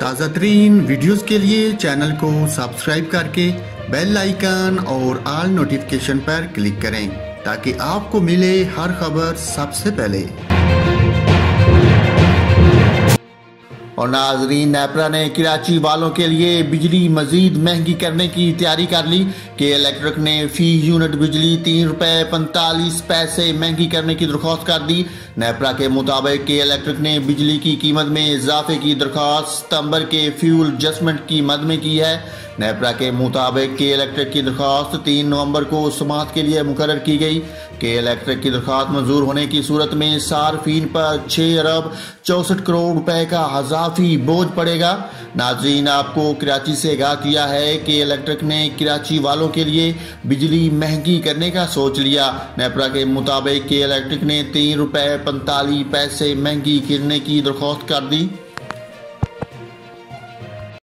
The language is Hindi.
ताज़ा तरीन वीडियोज़ के लिए चैनल को सब्सक्राइब करके बेल आइकन और ऑल नोटिफिकेशन पर क्लिक करें ताकि आपको मिले हर खबर सबसे पहले। और नाजरीन, नेपरा ने कराची वालों के लिए बिजली मजीद महंगी करने की तैयारी कर ली। के-इलेक्ट्रिक ने फी यूनिट बिजली 3 रुपये 45 पैसे महंगी करने की दरख्वास्त कर दी। नेपरा के मुताबिक के-इलेक्ट्रिक ने बिजली की कीमत में इजाफे की दरख्वास्त सितंबर के फ्यूल एडजस्टमेंट की मद में की है। नेपरा के मुताबिक के-इलेक्ट्रिक की दरख्वास्त 3 नवंबर को समाअत के लिए मुकर्रर की गई। के-इलेक्ट्रिक की दरख्वास्त मंजूर होने की सूरत में सार्फिन पर 6 अरब 64 करोड़ रुपए का इजाफी बोझ पड़ेगा। नाज़रीन, आपको कराची से आगाह किया है कि इलेक्ट्रिक ने कराची वालों के लिए बिजली महंगी करने का सोच लिया। नेपरा के मुताबिक के इलेक्ट्रिक ने 3 रुपये 45 पैसे महंगी करने की दरख्वास्त कर दी।